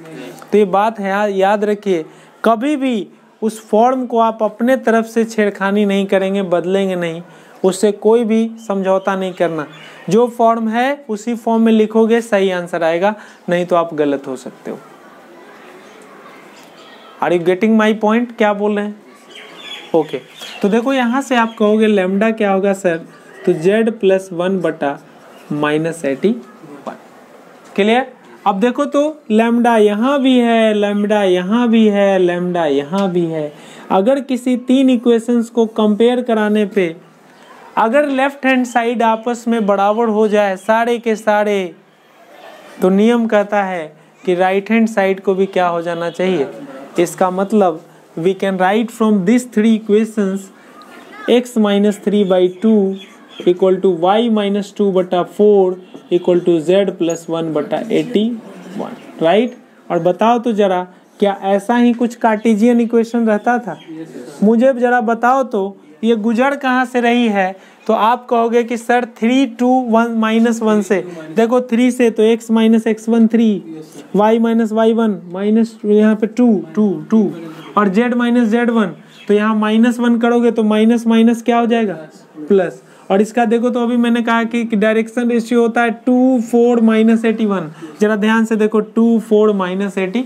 तो ये बात है, याद रखिए, कभी भी उस फॉर्म को आप अपने तरफ से छेड़खानी नहीं करेंगे, बदलेंगे नहीं, उससे कोई भी समझौता नहीं करना। जो फॉर्म है उसी फॉर्म में लिखोगे, सही आंसर आएगा, नहीं तो आप गलत हो सकते हो। Are you getting my point, क्या बोल रहे हैं, ओके तो देखो यहाँ से आप कहोगे लैम्डा क्या होगा सर, तो z प्लस 1 बटा माइनस 81। क्लियर? अब देखो तो लैम्डा यहाँ भी है, लैम्डा यहाँ भी है, लैम्डा यहाँ भी है। अगर किसी 3 इक्वेशंस को कंपेयर कराने पे अगर लेफ्ट हैंड साइड आपस में बराबर हो जाए सारे के सारे, तो नियम कहता है कि राइट हैंड साइड को भी क्या हो जाना चाहिए। इसका मतलब we can write from these 3 equations x minus 3 by 2 equal to y minus 2 बटा 4 equal to z plus 1 बटा 81, right? और बताओ तो जरा क्या ऐसा ही कुछ कार्टेशियन इक्वेशन रहता था? मुझे जरा बताओ तो ये गुजर कहाँ से रही है? तो आप कहोगे कि सर 3 2 1 -1 से, देखो 3 से तो x - x1 3, y - y1 minus यहाँ पे 2 2 2, और z - z1 तो यहाँ -1 करोगे तो माइनस क्या हो जाएगा प्लस। और इसका देखो तो अभी मैंने कहा कि डायरेक्शन रेशियो होता है 2 4 - 81। जरा ध्यान से देखो 2 4 - 80,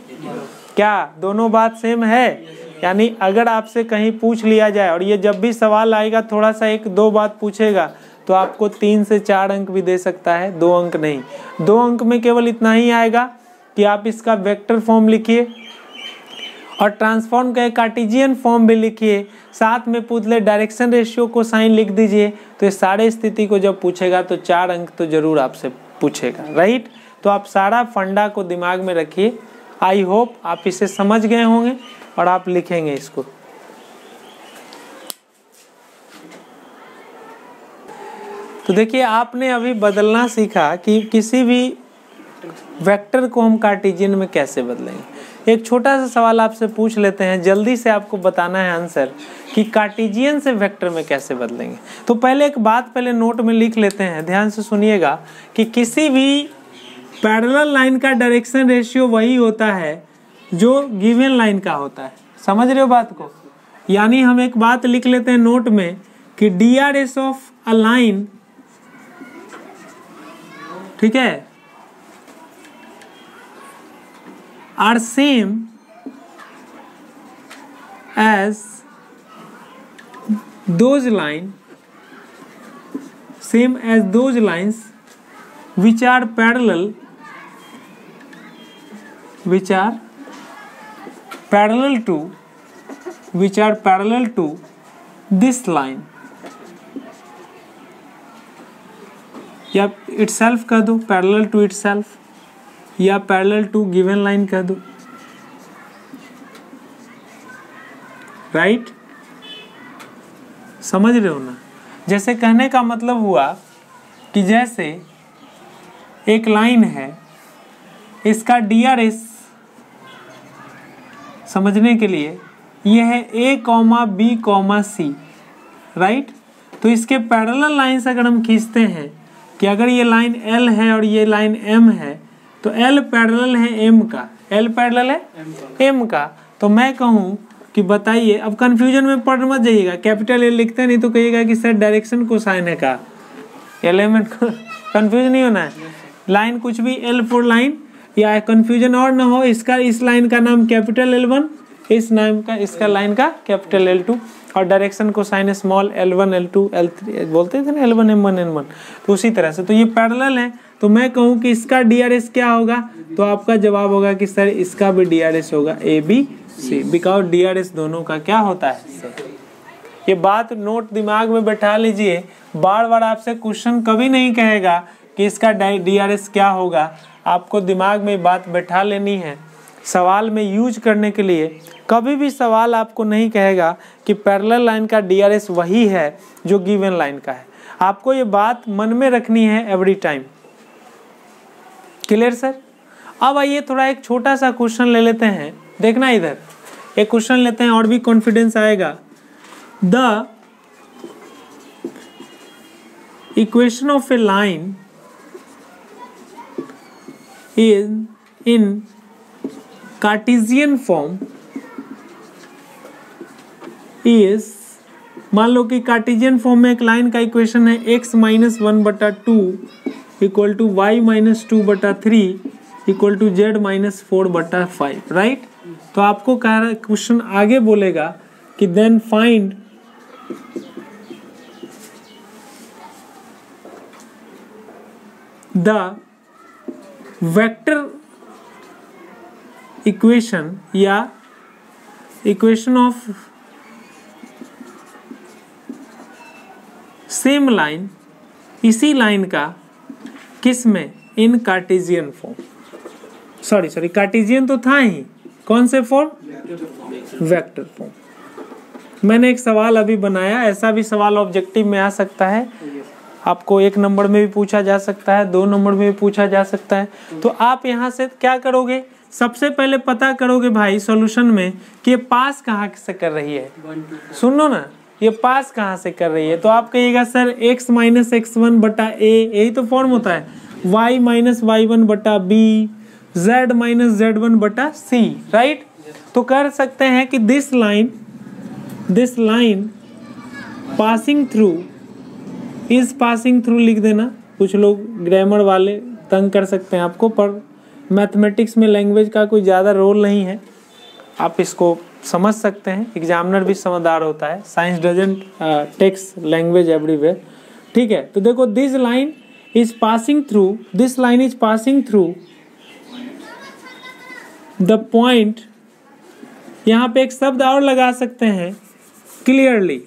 क्या दोनों बात सेम है? यानी अगर आपसे कहीं पूछ लिया जाए, और ये जब भी सवाल आएगा थोड़ा सा एक दो बात पूछेगा तो आपको 3 से 4 अंक भी दे सकता है, 2 अंक नहीं। 2 अंक में केवल इतना ही आएगा कि आप इसका वेक्टर फॉर्म लिखिए और ट्रांसफॉर्म का कार्टेशियन फॉर्म भी लिखिए, साथ में पूछ ले डायरेक्शन रेशियो को साइन लिख दीजिए। तो ये सारे स्थिति को जब पूछेगा तो 4 अंक तो जरूर आपसे पूछेगा, राइट। तो आप सारा फंडा को दिमाग में रखिए। आई होप आप इसे समझ गए होंगे और आप लिखेंगे इसको। तो देखिए आपने अभी बदलना सीखा कि किसी भी वेक्टर को हम कार्टेशियन में कैसे बदलेंगे। एक छोटा सा सवाल आपसे पूछ लेते हैं, जल्दी से आपको बताना है आंसर कि कार्टेशियन से वेक्टर में कैसे बदलेंगे। तो पहले एक बात पहले नोट में लिख लेते हैं, ध्यान से सुनिएगा कि किसी भी पैरेलल लाइन का डायरेक्शन रेशियो वही होता है जो गिवन लाइन का होता है। समझ रहे हो बात को? यानी हम एक बात लिख लेते हैं नोट में कि DRS ऑफ अ लाइन, ठीक है, are same as those line which are parallel which are parallel to this line या itself कह दो, parallel to itself या parallel to given line कह दो, right? समझ रहे हो ना? जैसे कहने का मतलब हुआ कि जैसे एक लाइन है, इसका DRS समझने के लिए यह है A, B, C, राइट। तो इसके पैरेलल लाइन्स अगर हम खींचते हैं कि अगर ये लाइन L है और ये लाइन M है, तो L पैरेलल है M का, तो मैं कहूँ कि बताइए, अब कन्फ्यूजन में पड़ मत जाइएगा, कैपिटल L लिखते हैं नहीं तो कहिएगा कि सर डायरेक्शन कोसाइन है का एलिमेंट को, कन्फ्यूज नहीं होना है। लाइन कुछ भी L4 लाइन, या कंफ्यूजन और ना हो, इसका इस लाइन का नाम कैपिटल L1, इस नाम का इसका लाइन का कैपिटल L2, और डायरेक्शन को sign small L1, L2, L3 बोलते थे ना, L1, M1, N1। तो उसी तरह से तो ये पैरेलल है, तो मैं कहूँ कि इसका DRS क्या होगा? तो आपका जवाब होगा कि सर इसका भी DRS होगा A, B, C, because DRS दोनों का क्या होता है। ये बात नोट दिमाग में बैठा लीजिए, बार बार आपसे क्वेश्चन कभी नहीं कहेगा कि इसका DRS क्या होगा, आपको दिमाग में बात बैठा लेनी है सवाल में यूज करने के लिए। कभी भी सवाल आपको नहीं कहेगा कि पैरेलल लाइन का DRS वही है जो गिवन लाइन का है, आपको ये बात मन में रखनी है एवरी टाइम। Clear sir? अब आइए थोड़ा एक छोटा सा क्वेश्चन ले लेते हैं, देखना इधर एक क्वेश्चन लेते हैं और भी कॉन्फिडेंस आएगा। The equation of a line in Cartesian form is, मान लो कि कार्टेशियन फॉर्म में एक लाइन का इक्वेशन है x - 1/2 = y - 2/3 = z - 4/5, राइट। तो आपको क्वेश्चन आगे बोलेगा कि then find the vector equation या इक्वेशन ऑफ सेम लाइन, इसी लाइन का किस में, in Cartesian form, sorry Cartesian तो था ही, कौन से फॉर्म, वेक्टर फॉर्म। मैंने एक सवाल अभी बनाया, ऐसा भी सवाल ऑब्जेक्टिव में आ सकता है, आपको 1 नंबर में भी पूछा जा सकता है, 2 नंबर में भी पूछा जा सकता है। तो आप यहाँ से क्या करोगे, सबसे पहले पता करोगे भाई सॉल्यूशन में कि ये पास कहाँ से कर रही है। सुन लो ना, ये पास कहाँ से कर रही है, तो आप कहिएगा sir x minus x one बटा ए, यही तो फॉर्म होता है, वाई माइनस वाई वन बटा b, z minus z one बटा सी, राइट। तो कर सकते हैं कि this line passing through is passing through लिख देना। कुछ लोग ग्रामर वाले तंग कर सकते हैं आपको, पर मैथमेटिक्स में लैंग्वेज का कोई ज़्यादा रोल नहीं है, आप इसको समझ सकते हैं। एग्जामिनर भी समझदार होता है, science doesn't takes language everywhere, ठीक है। तो देखो this line is passing through the point, यहाँ पे एक शब्द और लगा सकते हैं क्लियरली,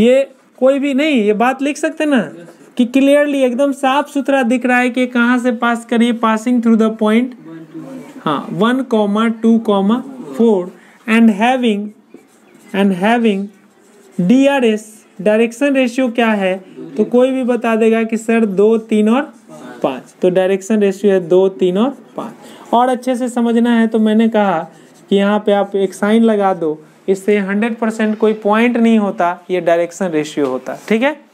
ये कोई भी नहीं, ये बात लिख सकते ना कि क्लियरली एकदम साफ सुथरा दिख रहा है कि कहाँ से पास करिए, passing through the point 1, 2, 4 and having DRS डायरेक्शन रेशियो क्या है, तो कोई भी बता देगा कि सर 2, 3 और 5। तो डायरेक्शन रेशियो है 2, 3 और 5। और अच्छे से समझना है तो मैंने कहा कि यहाँ पे आप एक साइन लगा दो, इससे 100% कोई पॉइंट नहीं होता, ये डायरेक्शन रेशियो होता, ठीक है।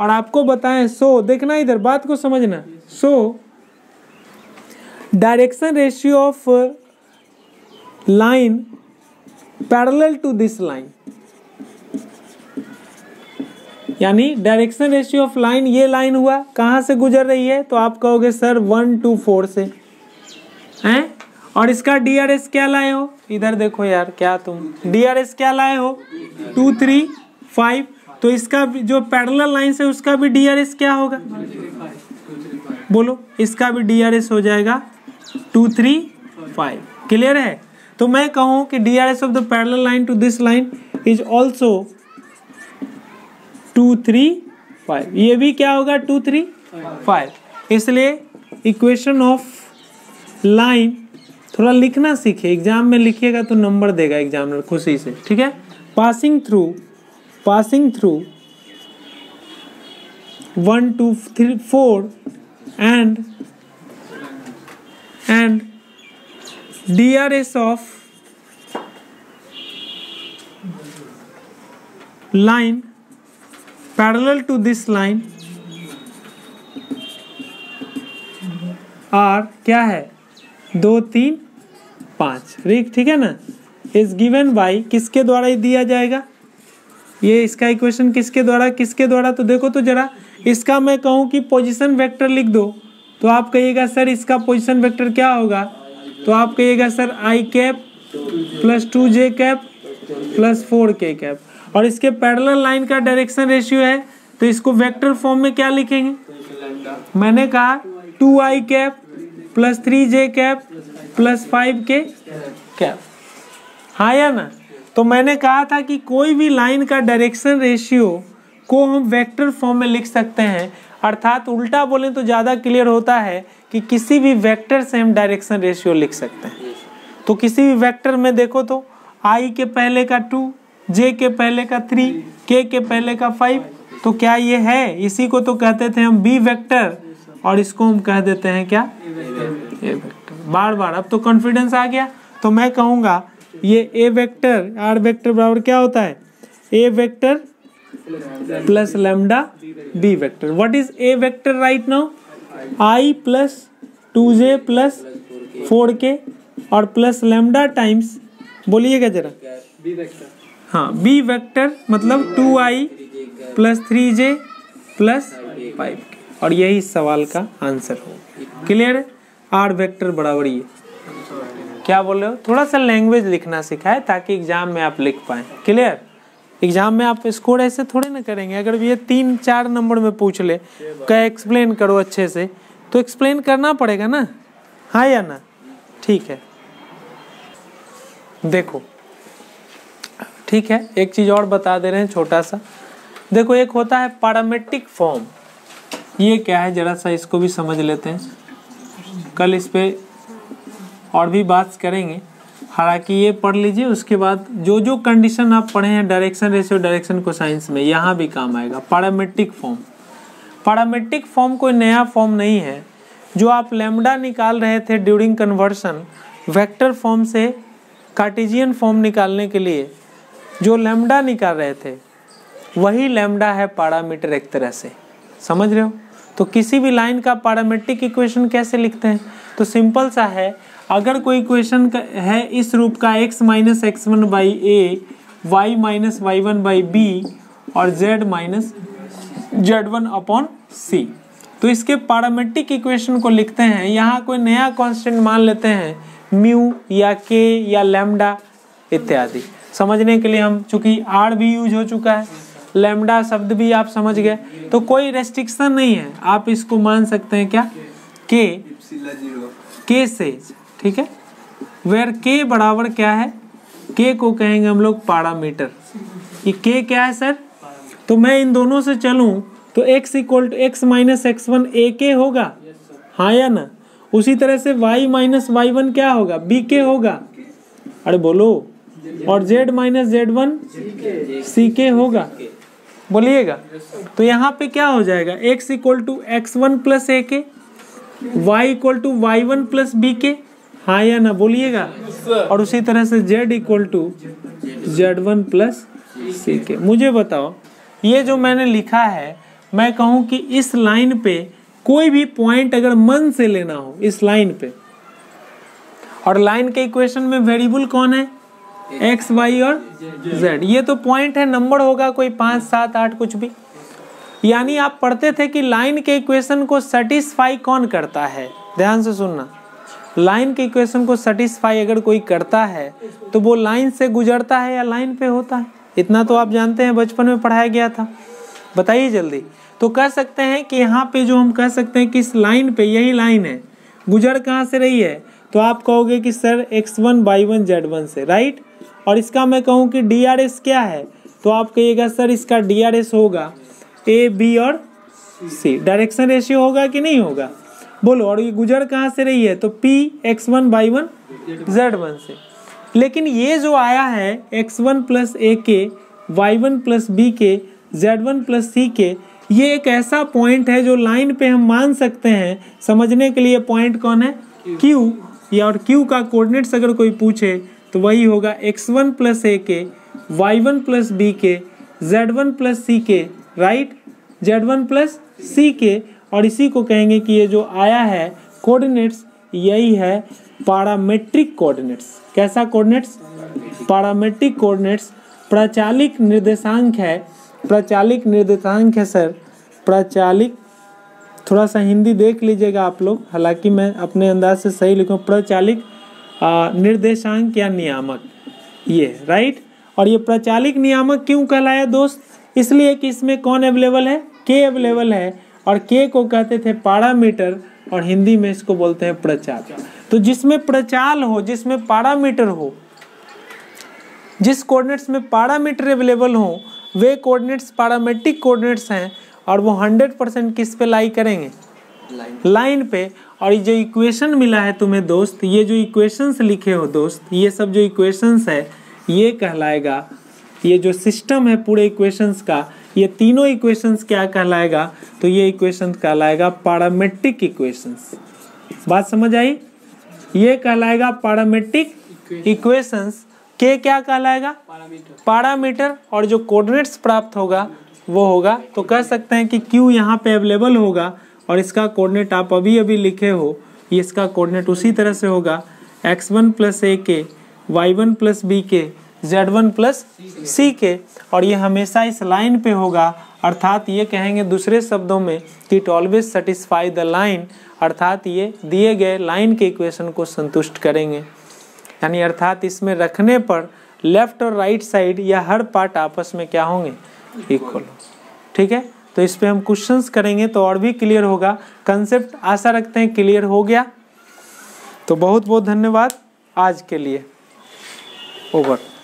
और आपको बताएं सो देखना, इधर बात को समझना, so डायरेक्शन रेशियो of line parallel to this line, यानी डायरेक्शन रेशियो ऑफ लाइन, ये लाइन हुआ कहाँ से गुजर रही है, तो आप कहोगे सर 1, 2, 4 से हैं। और इसका DRS क्या लाए हो, इधर देखो यार, क्या तुम DRS क्या लाए हो 2, 3, 5, तो इसका जो पैरेलल लाइन है उसका भी DRS क्या होगा, बोलो, इसका भी DRS हो जाएगा 2, 3, 5, क्लियर है। तो मैं कहूँ कि DRS of the parallel line to this line is also 2, 3, 5, ये भी क्या होगा 2, 3, 5। इसलिए इक्वेशन ऑफ लाइन थोड़ा लिखना सीखे, एग्जाम में लिखिएगा तो नंबर देगा एग्जामिनर खुशी से, ठीक है। Passing through 1, 2, 3, 4 and DRS of line parallel to this line are क्या है 2, 3, 5, ठीक है ना। इज गिवन बाई, किसके द्वारा ही दिया जाएगा ये, इसका इक्वेशन किसके द्वारा, तो देखो तो जरा, इसका मैं कहूँ कि पोजीशन वेक्टर लिख दो, तो आप कहिएगा सर इसका पोजीशन वेक्टर क्या होगा, तो आप कहिएगा sir i cap + 2j cap + 4k cap. और इसके पैरेलल लाइन का डायरेक्शन रेशियो है, तो इसको वेक्टर फॉर्म में क्या लिखेंगे, मैंने कहा 2i cap + 3j cap + 5k cap, हाँ या ना। तो मैंने कहा था कि कोई भी लाइन का डायरेक्शन रेशियो को हम वेक्टर फॉर्म में लिख सकते हैं, अर्थात उल्टा बोलें तो ज़्यादा क्लियर होता है कि किसी भी वेक्टर से हम डायरेक्शन रेशियो लिख सकते हैं। तो किसी भी वेक्टर में देखो तो i के पहले का 2, j के पहले का 3, k के पहले का 5, तो क्या ये है, इसी को तो कहते थे हम b वेक्टर, और इसको हम कह देते हैं क्या ए वेक्टर। बार अब तो कॉन्फिडेंस आ गया, तो मैं कहूँगा ये ए वेक्टर आर वेक्टर बराबर क्या होता है, a vector plus lambda b vector. What is a vector right now, i + 2j + 4k और प्लस लैम्डा टाइम्स, बोलिएगा जरा, हाँ बी वेक्टर मतलब 2i + 3j + 5k, और यही सवाल का आंसर हो, क्लियर है। आर वेक्टर बराबर ये, क्या बोल रहे हो, थोड़ा सा लैंग्वेज लिखना सिखाए ताकि एग्जाम में आप लिख पाएँ, क्लियर। एग्जाम में आप स्कोर ऐसे थोड़े ना करेंगे, अगर ये 3-4 नंबर में पूछ ले क्या एक्सप्लेन करो अच्छे से, तो एक्सप्लेन करना पड़ेगा ना, हाँ या ना, ठीक है। देखो ठीक है, एक चीज़ और बता दे रहे हैं छोटा सा, देखो एक होता है पैरामेट्रिक फॉर्म, ये क्या है जरा सा इसको भी समझ लेते हैं, कल इस पर और भी बात करेंगे। हालांकि ये पढ़ लीजिए, उसके बाद जो कंडीशन आप पढ़े हैं डायरेक्शन रेशियो, डायरेक्शन कोसाइंस में यहाँ भी काम आएगा पैरामेट्रिक फॉर्म। पैरामेट्रिक फॉर्म कोई नया फॉर्म नहीं है, जो आप लैम्बडा निकाल रहे थे ड्यूरिंग कन्वर्शन वेक्टर फॉर्म से कार्टेशियन फॉर्म निकालने के लिए जो लैम्बडा निकाल रहे थे, वही लैम्बडा है पैरामीटर एक तरह से, समझ रहे हो। तो किसी भी लाइन का पैरामीट्रिक इक्वेशन कैसे लिखते हैं, तो सिंपल सा है, अगर कोई इक्वेशन है इस रूप का x minus x one by a, y minus y one by b और z minus z one upon c, तो इसके पैरामीट्रिक इक्वेशन को लिखते हैं। यहाँ कोई नया कांस्टेंट मान लेते हैं म्यू या के या लैम्बडा इत्यादि। समझने के लिए हम चूंकि आर भी यूज हो चुका है, लैम्बडा शब्द भी आप समझ गए, तो कोई रेस्ट्रिक्शन नहीं है, आप इसको मान सकते हैं क्या के से, ठीक है। वेयर के बराबर क्या है, के को कहेंगे हम लोग पैरामीटर। ये के क्या है सर, तो मैं इन दोनों से चलूं तो x equal to x minus x one a के होगा, हाँ या ना। उसी तरह से y माइनस वाई वन क्या होगा, बी के होगा, अरे बोलो, और z minus z one c के होगा, बोलिएगा। तो यहाँ पे क्या हो जाएगा, x equal to x one plus a के, y equal to y one plus b के, हाँ या ना बोलिएगा। और उसी तरह से z equal to z one plus c के। मुझे बताओ, ये जो मैंने लिखा है, मैं कहूँ कि इस लाइन पे कोई भी पॉइंट अगर मन से लेना हो इस लाइन पे, और लाइन के इक्वेशन में वेरिएबल कौन है, एक्स वाई और जेड, ये तो पॉइंट है, नंबर होगा कोई 5 7 8 कुछ भी। यानी आप पढ़ते थे कि लाइन के इक्वेशन को सेटिस्फाई कौन करता है, ध्यान से सुनना, लाइन के इक्वेशन को सेटिस्फाई अगर कोई करता है तो वो लाइन से गुजरता है या लाइन पे होता है, इतना तो आप जानते हैं, बचपन में पढ़ाया गया था, बताइए जल्दी। तो कह सकते हैं कि यहाँ पे जो हम कह सकते हैं कि इस लाइन पे, यही लाइन है, गुजर कहाँ से रही है, तो आप कहोगे कि सर x1 y1 z1 से, राइट। और इसका मैं कहूँ कि DRS क्या है, तो आप कहिएगा सर इसका DRS होगा a b और c, डायरेक्शन रेशियो होगा कि नहीं होगा, बोलो। और ये गुजर कहाँ से रही है, तो p x1 y1 z1 से। लेकिन ये जो आया है x1 प्लस ए के, y1 प्लस बी के, z1 प्लस सी के, ये एक ऐसा पॉइंट है जो लाइन पे हम मान सकते हैं। समझने के लिए पॉइंट कौन है, q, या और q का कोऑर्डिनेट्स अगर कोई पूछे तो वही होगा x1 प्लस ए के, y1 प्लस बी के, z1 plus c k, right, z1 plus c k. और इसी को कहेंगे कि ये जो आया है कोऑर्डिनेट्स, यही है पैरामेट्रिक कोऑर्डिनेट्स। कैसा कोऑर्डिनेट्स, पैरामेट्रिक कोऑर्डिनेट्स। प्राचालिक निर्देशांक है, प्राचालिक निर्देशांक है सर, प्राचालिक, थोड़ा सा हिंदी देख लीजिएगा आप लोग, हालांकि मैं अपने अंदाज से सही लिखूँ, प्राचालिक निर्देशांक या नियामक, ये, राइट। और ये प्राचालिक नियामक क्यों कहलाया दोस्त, इसलिए कि इसमें कौन अवेलेबल है, के अवेलेबल है, और के को कहते थे पैरामीटर और हिंदी में इसको बोलते हैं प्रचाल। तो जिसमें प्रचाल हो, जिसमें पैरामीटर हो, जिस कोऑर्डिनेट्स में पैरामीटर अवेलेबल हो, वे कोऑर्डिनेट्स पैरामेट्रिक कोऑर्डिनेट्स हैं, और वो 100% किस पे लाई करेंगे, लाइन पे। और ये जो इक्वेशन मिला है तुम्हें दोस्त, ये जो इक्वेशंस लिखे हो दोस्त, ये सब जो इक्वेशंस है, ये कहलाएगा, ये जो सिस्टम है पूरे इक्वेशंस का, ये तीनों इक्वेशंस क्या कहलाएगा, तो ये इक्वेशन कहलाएगा पैरामेट्रिक इक्वेशंस। बात समझ आई, ये कहलाएगा पैरामेट्रिक इक्वेशंस। के क्या कहलाएगा, पैरामीटर, और जो कोऑर्डिनेट्स प्राप्त होगा वो होगा, तो कह सकते हैं कि क्यू यहाँ पे अवेलेबल होगा, और इसका कोऑर्डिनेट आप अभी अभी लिखे हो, ये इसका कोऑर्डिनेट उसी तरह से होगा x1 प्लस ए के, y1 प्लस बी के, z1 प्लस सी के, और ये हमेशा इस लाइन पे होगा। अर्थात ये कहेंगे दूसरे शब्दों में कि it always satisfy the line, अर्थात ये दिए गए लाइन के इक्वेशन को संतुष्ट करेंगे। यानी अर्थात इसमें रखने पर लेफ्ट और राइट साइड या हर पार्ट आपस में क्या होंगे, इक्वल, ठीक है। तो इस पे हम क्वेश्चंस करेंगे तो और भी क्लियर होगा कंसेप्ट, आशा रखते हैं क्लियर हो गया। तो बहुत बहुत धन्यवाद आज के लिए, ओवर।